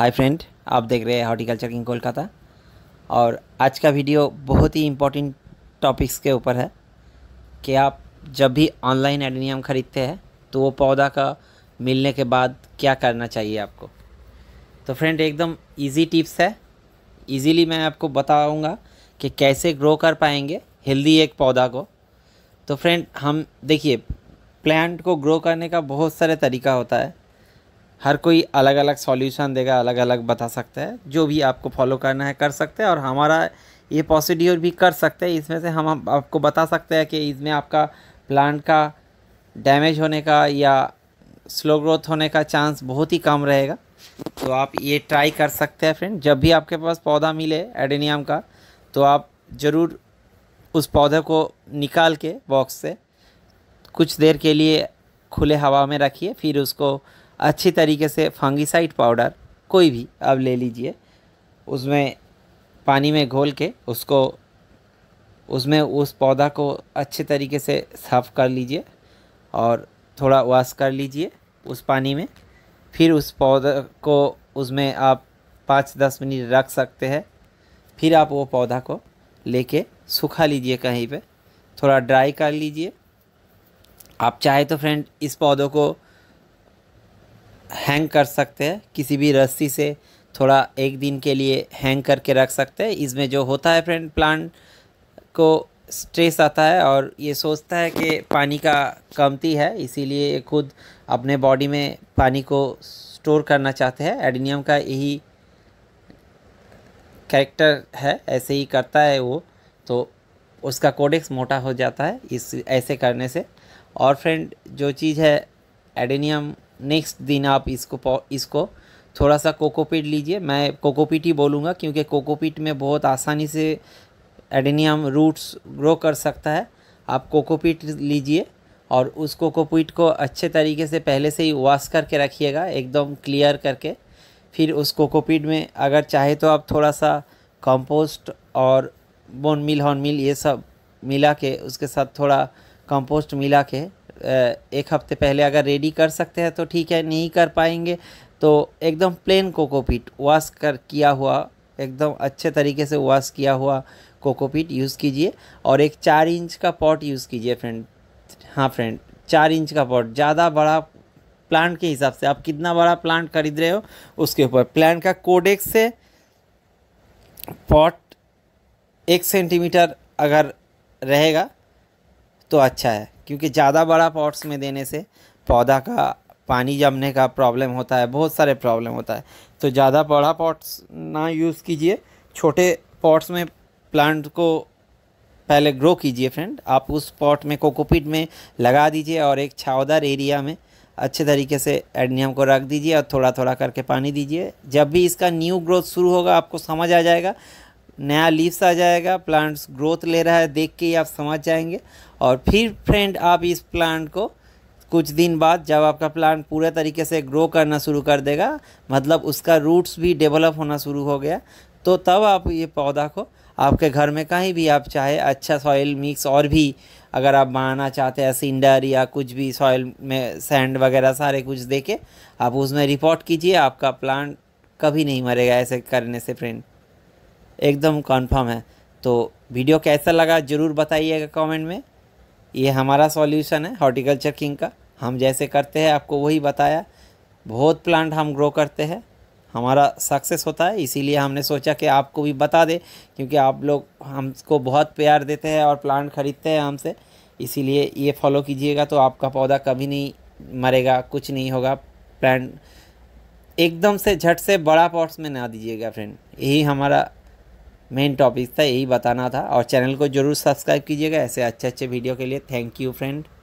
Hi friend, आप देख रहे हैं हॉर्टिकल्चर किंग कोलकाता। और आज का वीडियो बहुत ही इम्पोर्टेंट टॉपिक्स के ऊपर है कि आप जब भी ऑनलाइन एडेनियम ख़रीदते हैं तो वो पौधा का मिलने के बाद क्या करना चाहिए आपको। तो फ्रेंड एकदम इजी टिप्स है, इजीली मैं आपको बताऊंगा कि कैसे ग्रो कर पाएंगे हेल्दी एक पौधा को। तो फ्रेंड हम देखिए, प्लांट को ग्रो करने का बहुत सारे तरीका होता है, हर कोई अलग अलग सॉल्यूशन देगा, अलग अलग बता सकता है। जो भी आपको फॉलो करना है कर सकते हैं और हमारा ये प्रोसीड्योर भी कर सकते हैं। इसमें से हम आपको बता सकते हैं कि इसमें आपका प्लांट का डैमेज होने का या स्लो ग्रोथ होने का चांस बहुत ही कम रहेगा। तो आप ये ट्राई कर सकते हैं फ्रेंड। जब भी आपके पास पौधा मिले एडेनियम का तो आप ज़रूर उस पौधे को निकाल के बॉक्स से कुछ देर के लिए खुले हवा में रखिए, फिर उसको अच्छी तरीके से फंगिसाइड पाउडर कोई भी आप ले लीजिए, उसमें पानी में घोल के उस पौधा को अच्छे तरीके से साफ़ कर लीजिए और थोड़ा वॉश कर लीजिए उस पानी में। फिर उस पौधा को उसमें आप 5-10 मिनट रख सकते हैं। फिर आप वो पौधा को लेके सूखा लीजिए, कहीं पे थोड़ा ड्राई कर लीजिए। आप चाहे तो फ्रेंड इस पौधों को हैंग कर सकते हैं, किसी भी रस्सी से थोड़ा एक दिन के लिए हैंग करके रख सकते हैं। इसमें जो होता है फ्रेंड, प्लांट को स्ट्रेस आता है और ये सोचता है कि पानी का कमती है, इसीलिए खुद अपने बॉडी में पानी को स्टोर करना चाहते हैं। एडेनियम का यही कैरेक्टर है, ऐसे ही करता है वो, तो उसका कोडेक्स मोटा हो जाता है इस ऐसे करने से। और फ्रेंड जो चीज़ है एडेनियम, नेक्स्ट दिन आप इसको थोड़ा सा कोकोपीट लीजिए। मैं कोकोपीट ही बोलूँगा क्योंकि कोकोपीट में बहुत आसानी से एडेनियम रूट्स ग्रो कर सकता है। आप कोकोपीट लीजिए और उस कोकोपीट को अच्छे तरीके से पहले से ही वॉश करके रखिएगा, एकदम क्लियर करके। फिर उस कोकोपीट में अगर चाहे तो आप थोड़ा सा कंपोस्ट और बोन मिल, हॉर्न मिल, ये सब मिला के, उसके साथ थोड़ा कंपोस्ट मिला के 1 हफ्ते पहले अगर रेडी कर सकते हैं तो ठीक है, नहीं कर पाएंगे तो एकदम प्लेन कोकोपीट वॉश कर किया हुआ, एकदम अच्छे तरीके से वॉश किया हुआ कोकोपीट यूज़ कीजिए। और एक 4 इंच का पॉट यूज़ कीजिए फ्रेंड। हाँ फ्रेंड, 4 इंच का पॉट, ज़्यादा बड़ा प्लांट के हिसाब से, आप कितना बड़ा प्लांट खरीद रहे हो उसके ऊपर। प्लांट का कोडेक्स से पॉट 1 सेंटीमीटर अगर रहेगा तो अच्छा है, क्योंकि ज़्यादा बड़ा पॉट्स में देने से पौधा का पानी जमने का प्रॉब्लम होता है, बहुत सारे प्रॉब्लम होता है। तो ज़्यादा बड़ा पॉट्स ना यूज़ कीजिए, छोटे पॉट्स में प्लांट को पहले ग्रो कीजिए फ्रेंड। आप उस पॉट में कोकोपीट में लगा दीजिए और एक छावदार एरिया में अच्छे तरीके से एडेनियम को रख दीजिए और थोड़ा थोड़ा करके पानी दीजिए। जब भी इसका न्यू ग्रोथ शुरू होगा आपको समझ आ जाएगा, नया लीव्स आ जाएगा, प्लांट्स ग्रोथ ले रहा है, देख के ही आप समझ जाएंगे। और फिर फ्रेंड आप इस प्लांट को कुछ दिन बाद, जब आपका प्लांट पूरे तरीके से ग्रो करना शुरू कर देगा, मतलब उसका रूट्स भी डेवलप होना शुरू हो गया, तो तब आप ये पौधा को आपके घर में कहीं भी आप चाहे अच्छा सॉइल मिक्स, और भी अगर आप बनाना चाहते हैं सिंडर या कुछ भी सॉइल में सैंड वगैरह सारे कुछ दे के आप उसमें रिपोर्ट कीजिए, आपका प्लांट कभी नहीं मरेगा ऐसे करने से फ्रेंड, एकदम कन्फर्म है। तो वीडियो कैसा लगा ज़रूर बताइएगा कमेंट में। ये हमारा सॉल्यूशन है हॉर्टिकल्चर किंग का, हम जैसे करते हैं आपको वही बताया। बहुत प्लांट हम ग्रो करते हैं, हमारा सक्सेस होता है, इसीलिए हमने सोचा कि आपको भी बता दे, क्योंकि आप लोग हमको बहुत प्यार देते हैं और प्लांट ख़रीदते हैं हमसे, इसीलिए ये फॉलो कीजिएगा तो आपका पौधा कभी नहीं मरेगा, कुछ नहीं होगा। प्लांट एकदम से झट से बड़ा पॉट्स में ना दीजिएगा फ्रेंड, यही हमारा मेन टॉपिक था, यही बताना था। और चैनल को ज़रूर सब्सक्राइब कीजिएगा ऐसे अच्छे अच्छे वीडियो के लिए। Thank you friend.